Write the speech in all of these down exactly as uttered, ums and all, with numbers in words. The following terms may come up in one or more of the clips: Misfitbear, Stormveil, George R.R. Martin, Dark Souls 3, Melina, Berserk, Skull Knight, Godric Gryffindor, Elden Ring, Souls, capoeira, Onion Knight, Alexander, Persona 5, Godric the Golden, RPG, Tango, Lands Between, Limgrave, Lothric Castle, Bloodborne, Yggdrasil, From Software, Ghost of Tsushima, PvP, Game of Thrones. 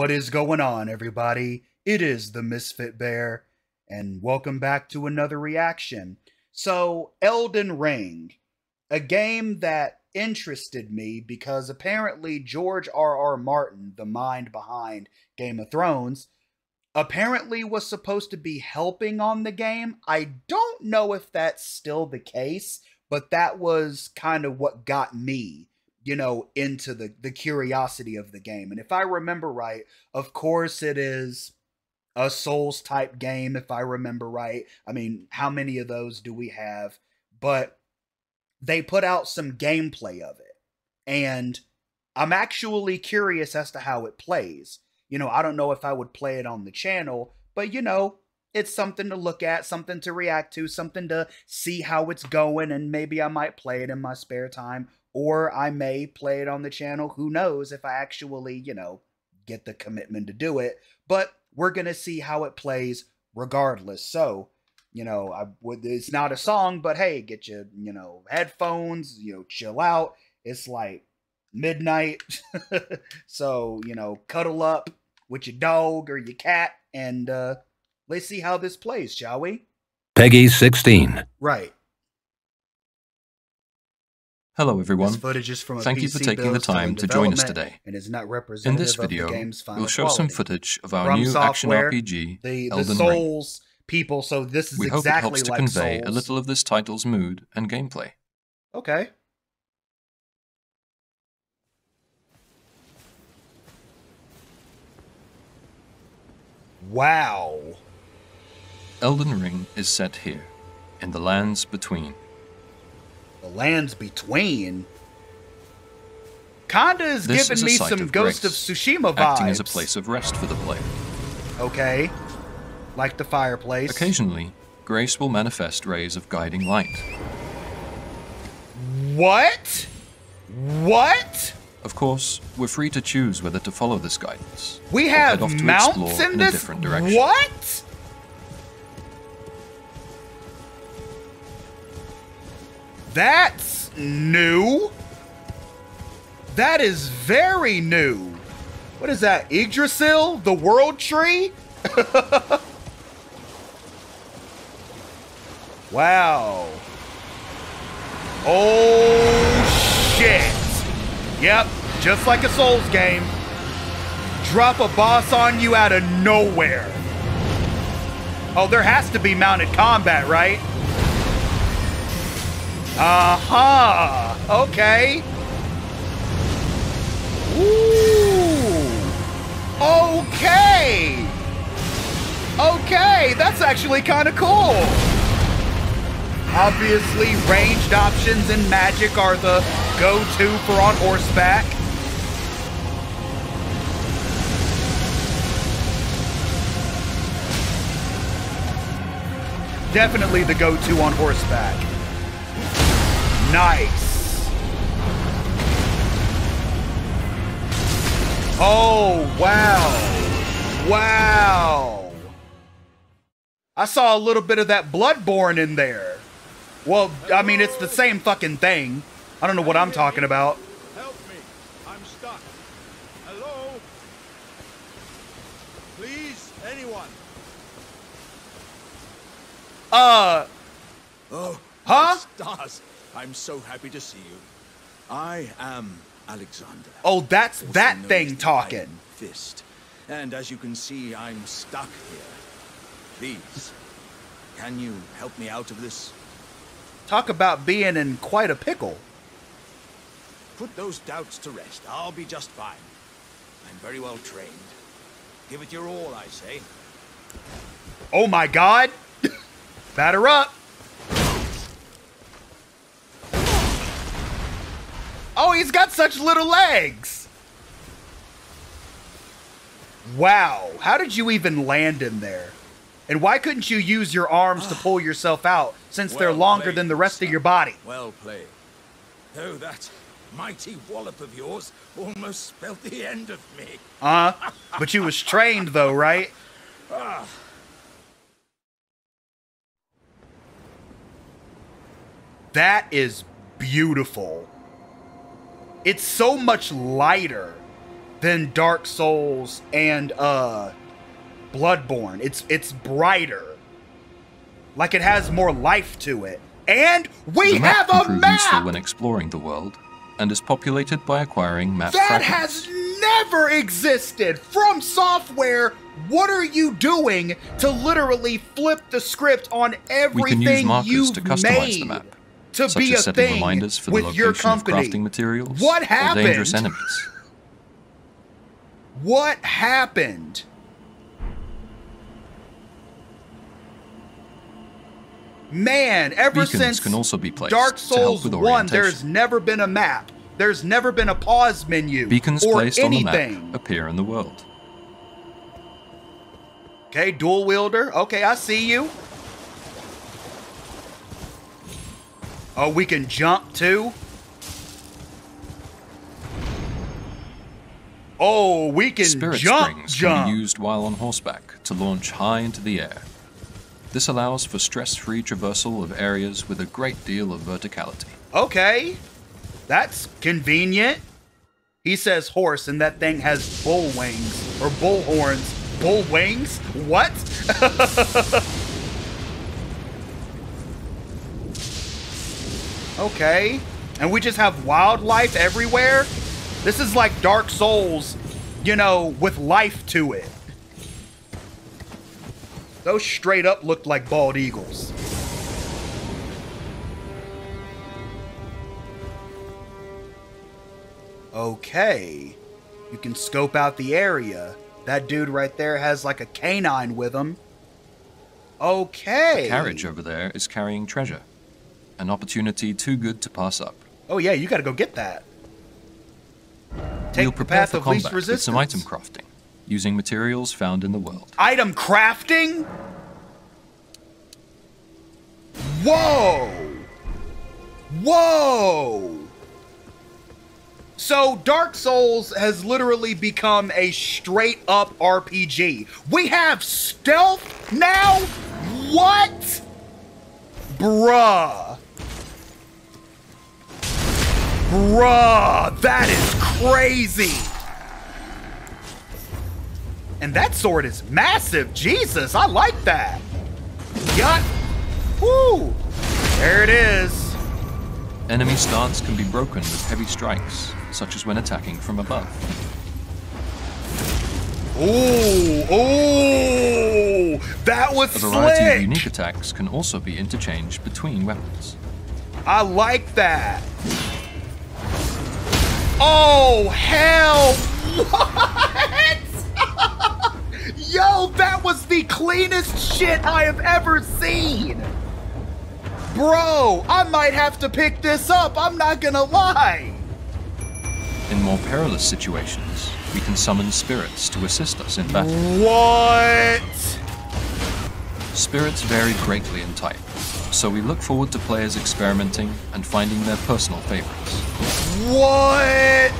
What is going on, everybody? It is the Misfit Bear, and welcome back to another reaction. So, Elden Ring, a game that interested me because apparently George R R. Martin, the mind behind Game of Thrones, apparently was supposed to be helping on the game. I don't know if that's still the case, but that was kind of what got me, you know, into the, the curiosity of the game. And if I remember right, of course it is a Souls type game, if I remember right. I mean, how many of those do we have? But they put out some gameplay of it, and I'm actually curious as to how it plays. You know, I don't know if I would play it on the channel, but you know, it's something to look at, something to react to, something to see how it's going, and maybe I might play it in my spare time, or I may play it on the channel. Who knows if I actually, you know, get the commitment to do it. But we're going to see how it plays regardless. So, you know, I would, it's not a song, but hey, get your, you know, headphones, you know, chill out. It's like midnight. So, you know, cuddle up with your dog or your cat, and uh, let's see how this plays, shall we? Peggy sixteen. Right. Hello everyone, thank you for taking the time to join us today. In this video, we'll show some footage of our new action R P G, Elden Ring. We hope it helps to convey a little of this title's mood and gameplay. Okay. Wow. Elden Ring is set here, in the Lands Between. The Lands Between? Kinda is this giving is me some of Ghost of Tsushima vibes. Acting as a place of rest for the player. Okay. Like the fireplace. Occasionally, Grace will manifest rays of guiding light. What? What? Of course, we're free to choose whether to follow this guidance. We have mounts in, in this? A different direction. What? That's new. That is very new. What is that? Yggdrasil? The world tree? Wow. Oh, shit. Yep, just like a Souls game. Drop a boss on you out of nowhere. Oh, there has to be mounted combat, right? Aha! Uh-huh. Okay. Ooh. Okay. Okay, that's actually kind of cool. Obviously, ranged options and magic are the go-to for on horseback. Definitely the go-to on horseback. Nice. Oh, wow. Wow. I saw a little bit of that Bloodborne in there. Well, I mean, it's the same fucking thing. I don't know what I'm talking about. Help me. I'm stuck. Hello? Please, anyone? Uh. Oh, huh? Stars. I'm so happy to see you. I am Alexander. Oh, that's that thing talking. Fist. And as you can see, I'm stuck here. Please, can you help me out of this? Talk about being in quite a pickle. Put those doubts to rest. I'll be just fine. I'm very well trained. Give it your all, I say. Oh my God. Batter up. Oh, he's got such little legs. Wow. How did you even land in there? And why couldn't you use your arms to pull yourself out, since well they're longer played, than the rest son. Of your body? Well played. Oh, that mighty wallop of yours almost spelt the end of me. Uh, but you was trained, though, right? Ah. That is beautiful. It's so much lighter. than Dark Souls and uh, Bloodborne. It's it's brighter. Like, it has more life to it. And we have a map! The map can prove useful when exploring the world, and is populated by acquiring map fragments. That has never existed! From Software, what are you doing to literally flip the script on everything you've made? We can use markers to customize the map, to be a thing reminders for with the your company. Of crafting materials, what happened? Or dangerous enemies. What happened? Man, ever Beacons since can also be placed Dark Souls to help with one, there's never been a map. There's never been a pause menu Beacons or placed anything. On the map appear in the world. Okay, dual wielder. Okay, I see you. Oh, we can jump too. Oh, we can Spirit jump. Spirit springs jump. Can be used while on horseback to launch high into the air. This allows for stress-free traversal of areas with a great deal of verticality. Okay, that's convenient. He says horse, and that thing has bull wings or bull horns. Bull wings? What? Okay. And we just have wildlife everywhere? This is like Dark Souls, you know, with life to it. Those straight up looked like bald eagles. Okay. You can scope out the area. That dude right there has like a canine with him. Okay. The carriage over there is carrying treasure. An opportunity too good to pass up. Oh yeah, you gotta go get that. Take You'll prepare the path for of combat least resistance. With some item crafting, using materials found in the world. Item crafting? Whoa! Whoa! So Dark Souls has literally become a straight up R P G. We have stealth now? What? Bruh. Bruh, that is crazy. And that sword is massive. Jesus, I like that. Got, woo. There it is. Enemy stance can be broken with heavy strikes, such as when attacking from above. Ooh, ooh, that was slick! A variety slick. Of unique attacks can also be interchanged between weapons. I like that. Oh, hell, what? Yo, that was the cleanest shit I have ever seen. Bro, I might have to pick this up, I'm not gonna lie. In more perilous situations, we can summon spirits to assist us in battle. What? Spirits vary greatly in type, so we look forward to players experimenting and finding their personal favorites. What?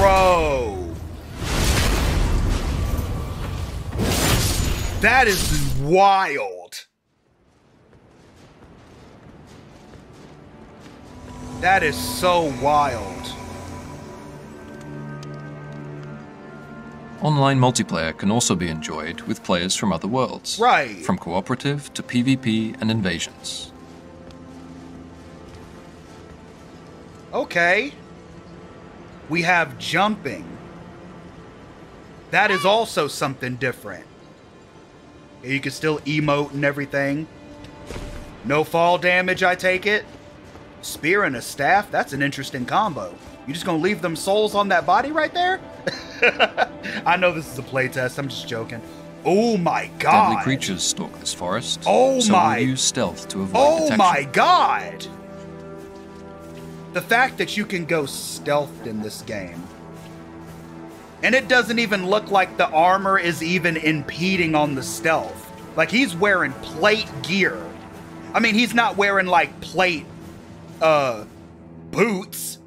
Bro. That is wild. That is so wild. Online multiplayer can also be enjoyed with players from other worlds. Right. From cooperative to PvP and invasions. Okay. We have jumping. That is also something different. You can still emote and everything. No fall damage, I take it. Spear and a staff, that's an interesting combo. You just gonna leave them souls on that body right there? I know this is a playtest, I'm just joking. Oh my god. Deadly creatures stalk this forest. Oh so my. We'll use stealth to avoid oh detection. My god. The fact that you can go stealthed in this game. And it doesn't even look like the armor is even impeding on the stealth. Like, he's wearing plate gear. I mean, he's not wearing like plate uh boots,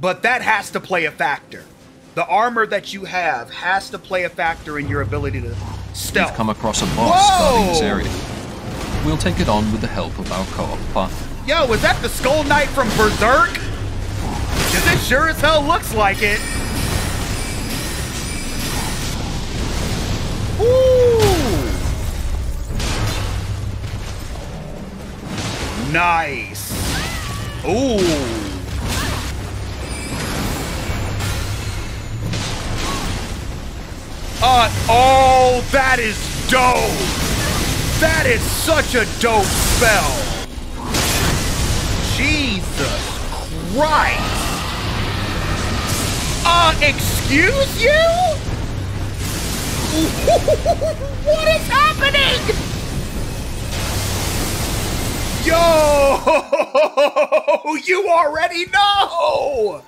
but that has to play a factor. The armor that you have has to play a factor in your ability to stealth. We've come across a boss guarding this area. We'll take it on with the help of our co-op partner. Yo, is that the Skull Knight from Berserk? Is it It sure as hell looks like it. Ooh. Nice. Ooh. Uh, oh, that is dope! That is such a dope spell! Jesus Christ! Uh, excuse you? What is happening? Yo! You already know!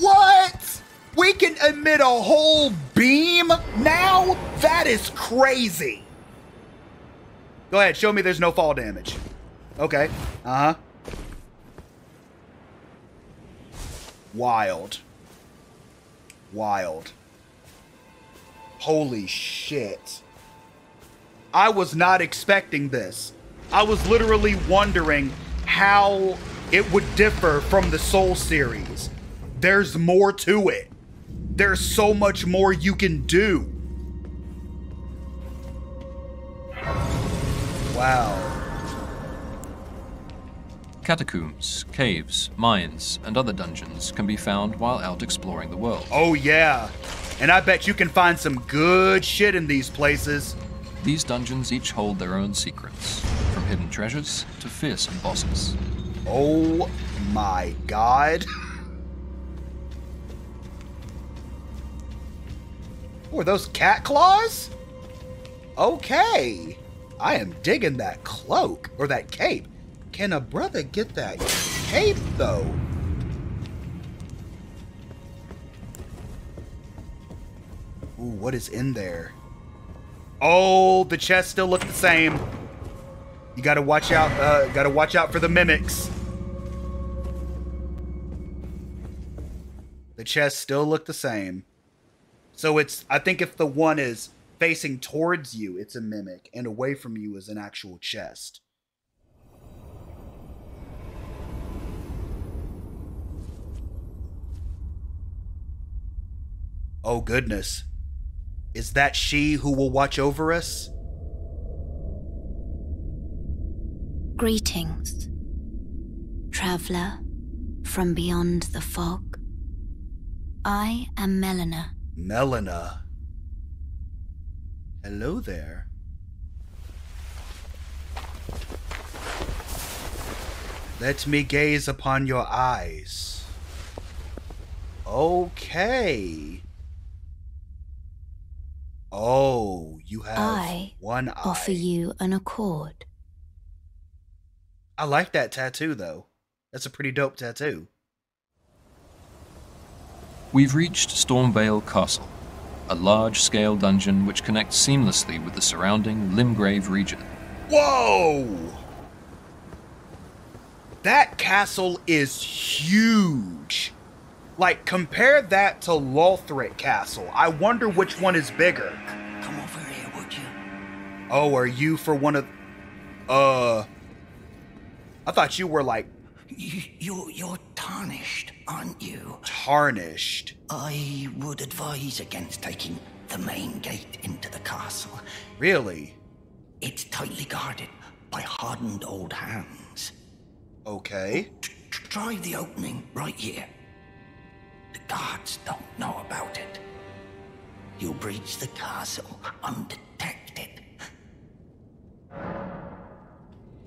What? We can emit a whole beam now? That is crazy. Go ahead, show me there's no fall damage. Okay, uh-huh. Wild. Wild. Holy shit. I was not expecting this. I was literally wondering how it would differ from the Soul series. There's more to it. There's so much more you can do. Wow. Catacombs, caves, mines, and other dungeons can be found while out exploring the world. Oh yeah, and I bet you can find some good shit in these places. These dungeons each hold their own secrets, from hidden treasures to fearsome bosses. Oh my god. Were those cat claws? Okay. I am digging that cloak, or that cape. Can a brother get that cape, though? Ooh, what is in there? Oh, the chests still look the same. You gotta watch out, uh, gotta watch out for the mimics. The chests still look the same. So it's, I think if the one is facing towards you, it's a mimic, and away from you is an actual chest. Oh goodness. Is that she who will watch over us? Greetings, traveler from beyond the fog. I am Melina. Melina. Hello there. Let me gaze upon your eyes. Okay. Oh, you have I one eye. I offer you an accord. I like that tattoo, though. That's a pretty dope tattoo. We've reached Stormveil Castle, a large-scale dungeon which connects seamlessly with the surrounding Limgrave region. Whoa! That castle is huge. Like, compare that to Lothric Castle. I wonder which one is bigger. Come over here, would you? Oh, are you for one of... Uh... I thought you were like... You, you, you're tarnished, aren't you? Tarnished. I would advise against taking the main gate into the castle. Really? It's tightly guarded by hardened old hands. Okay. Try the opening right here. The guards don't know about it. You'll breach the castle undetected.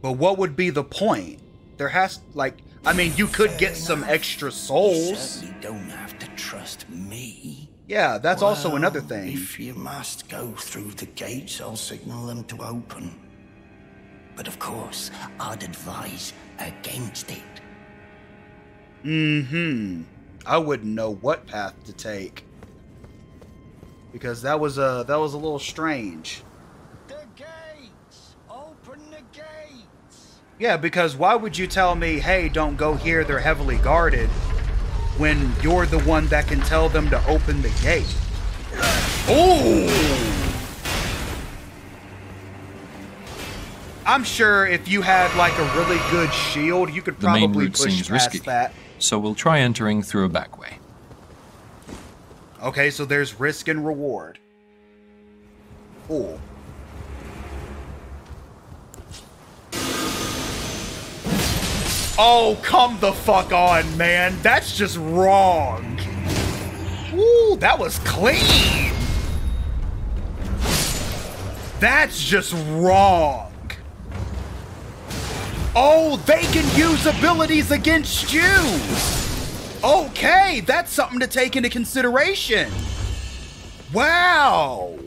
But what would be the point? There has, like, I mean, you could Fair get enough. some extra souls. You don't have to trust me. Yeah, that's well, also another thing. If you must go through the gates, I'll signal them to open. But of course, I'd advise against it. Mm-hmm. I wouldn't know what path to take. Because that was a, that was a little strange. Yeah, because why would you tell me, hey, don't go here, they're heavily guarded, when you're the one that can tell them to open the gate? Ooh! I'm sure if you had, like, a really good shield, you could probably push past that. The main route seems risky. so we'll try entering through a back way. Okay, so there's risk and reward. Ooh. Oh, come the fuck on, man. That's just wrong. Ooh, that was clean. That's just wrong. Oh, they can use abilities against you. Okay, that's something to take into consideration. Wow.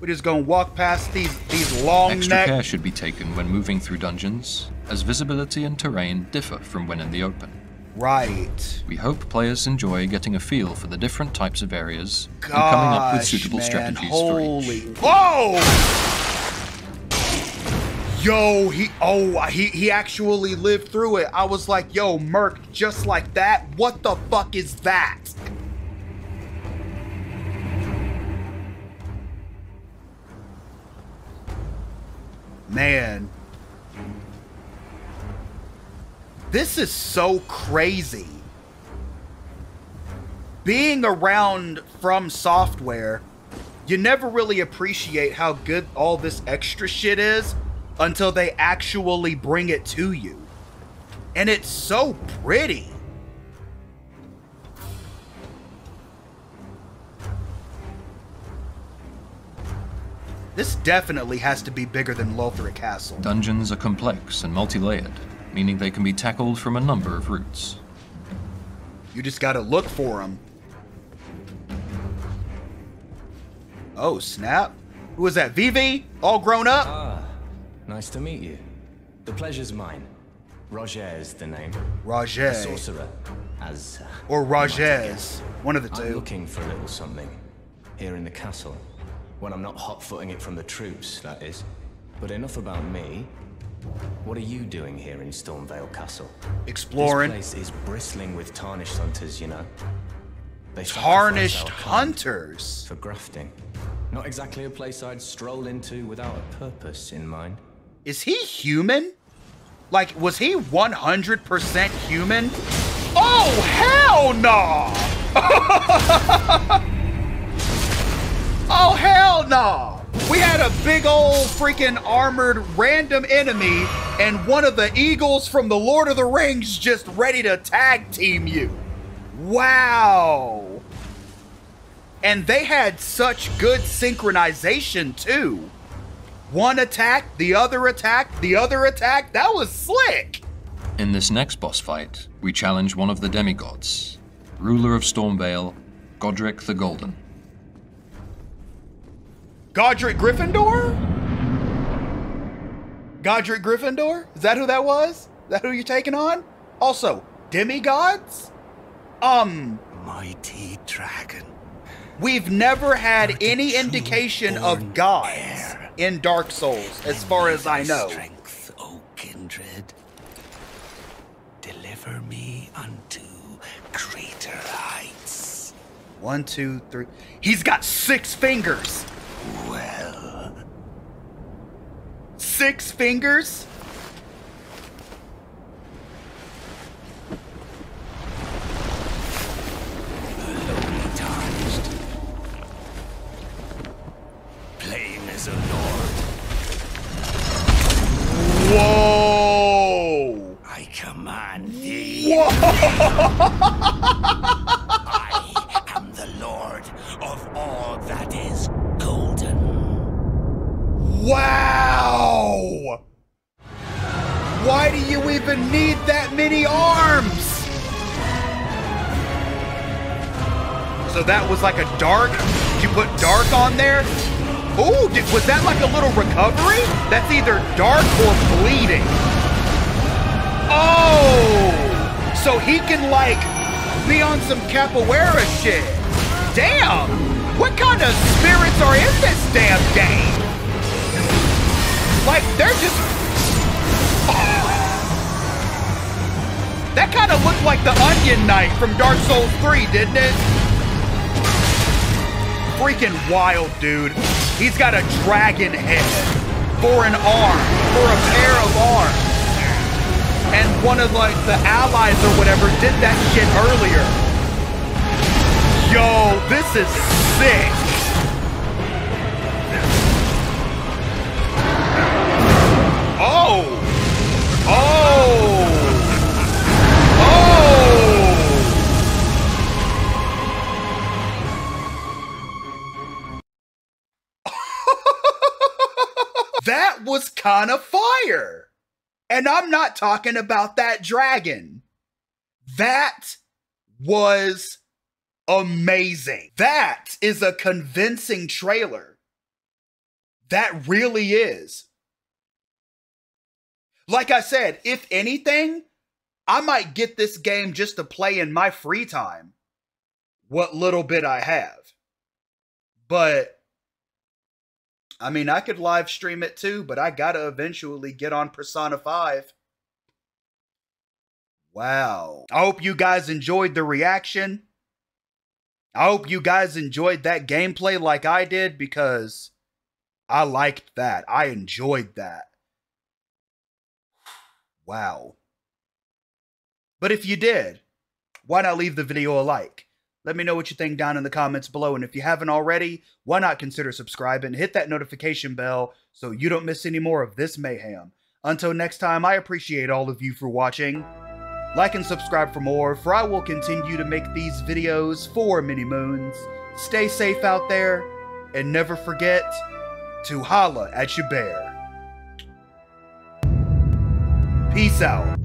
We're just gonna walk past these these long necks. Extra care should be taken when moving through dungeons, as visibility and terrain differ from when in the open. Right. We hope players enjoy getting a feel for the different types of areas Gosh, and coming up with suitable man, strategies holy. for each. Whoa! Yo, he oh he he actually lived through it. I was like, yo, Merc, just like that. What the fuck is that? Man, this is so crazy. Being around From Software, you never really appreciate how good all this extra shit is until they actually bring it to you. And it's so pretty. This definitely has to be bigger than Lothric Castle. Dungeons are complex and multi-layered, meaning they can be tackled from a number of routes. You just gotta look for them. Oh, snap. Who is that, Vivi? All grown up? Ah, nice to meet you. The pleasure's mine. Roger is the name. Roger. A sorcerer, as... Uh, or Roger's. One of the two. I'm looking for a little something here in the castle. When I'm not hot-footing it from the troops, that is. But enough about me. What are you doing here in Stormveil Castle? Exploring. This place is bristling with tarnished hunters, you know. They tarnished hunters? For grafting. Not exactly a place I'd stroll into without a purpose in mind. Is he human? Like, was he one hundred percent human? Oh, hell no! Oh, hell no! We had a big old freaking armored random enemy and one of the eagles from the Lord of the Rings just ready to tag team you. Wow. And they had such good synchronization too. One attack, the other attack, the other attack. That was slick. In this next boss fight, we challenge one of the demigods, ruler of Stormveil, Godric the Golden. Godric Gryffindor? Godric Gryffindor? Is that who that was? Is that who you're taking on? Also, demigods? Um... Mighty dragon. We've never had Mighty any indication of gods heir. in Dark Souls, as and far as I know. Strength, O kindred. Deliver me unto greater heights. One, two, three... He's got six fingers! Well, six fingers? Lowly tarnished, plain as a lord. Whoa! I command thee. Whoa! I am the lord of all that is. Wow! Why do you even need that many arms? So that was like a dark? Did you put dark on there? Ooh, did, was that like a little recovery? That's either dark or bleeding. Oh! So he can like be on some capoeira shit. Damn! What kind of spirits are in this damn game? Like, they're just... Oh. That kind of looked like the Onion Knight from Dark Souls three, didn't it? Freaking wild, dude. He's got a dragon head for an arm, for a pair of arms. and one of like the allies or whatever did that shit earlier. Yo, this is sick. Oh! Oh! Oh! That was kind of fire. And I'm not talking about that dragon. That was amazing. That is a convincing trailer. That really is. Like I said, if anything, I might get this game just to play in my free time. What little bit I have. But, I mean, I could live stream it too, but I gotta eventually get on Persona five. Wow. I hope you guys enjoyed the reaction. I hope you guys enjoyed that gameplay like I did, because I liked that. I enjoyed that. Wow. But if you did, why not leave the video a like? Let me know what you think down in the comments below. And if you haven't already, why not consider subscribing? Hit that notification bell so you don't miss any more of this mayhem. Until next time, I appreciate all of you for watching. Like and subscribe for more, for I will continue to make these videos for many moons. Stay safe out there, and never forget to holla at your bear. Peace out.